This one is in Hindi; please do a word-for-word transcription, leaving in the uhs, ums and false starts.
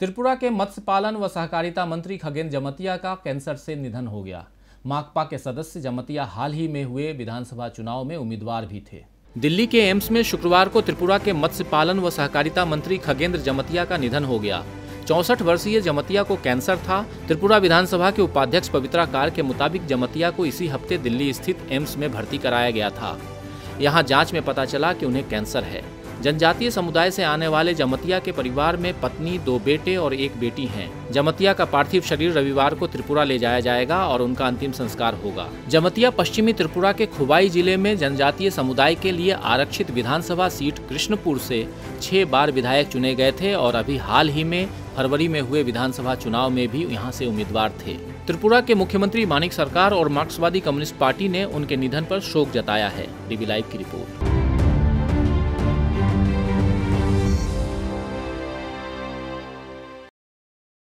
त्रिपुरा के मत्स्य पालन व सहकारिता मंत्री खगेंद्र जमतिया का कैंसर से निधन हो गया। माकपा के सदस्य जमतिया हाल ही में हुए विधानसभा चुनाव में उम्मीदवार भी थे। दिल्ली के एम्स में शुक्रवार को त्रिपुरा के मत्स्य पालन व सहकारिता मंत्री खगेंद्र जमतिया का निधन हो गया। चौंसठ वर्षीय जमतिया को कैंसर था। त्रिपुरा विधानसभा के उपाध्यक्ष पवित्रा कार के मुताबिक जमतिया को इसी हफ्ते दिल्ली स्थित एम्स में भर्ती कराया गया था। यहाँ जाँच में पता चला कि उन्हें कैंसर है। जनजातीय समुदाय से आने वाले जमतिया के परिवार में पत्नी, दो बेटे और एक बेटी हैं। जमतिया का पार्थिव शरीर रविवार को त्रिपुरा ले जाया जाएगा और उनका अंतिम संस्कार होगा। जमतिया पश्चिमी त्रिपुरा के खुवाई जिले में जनजातीय समुदाय के लिए आरक्षित विधानसभा सीट कृष्णपुर से छह बार विधायक चुने गए थे और अभी हाल ही में फरवरी में हुए विधानसभा चुनाव में भी यहाँ से उम्मीदवार थे। त्रिपुरा के मुख्यमंत्री मानिक सरकार और मार्क्सवादी कम्युनिस्ट पार्टी ने उनके निधन पर शोक जताया है। डीबी लाइव की रिपोर्ट।